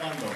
la mando.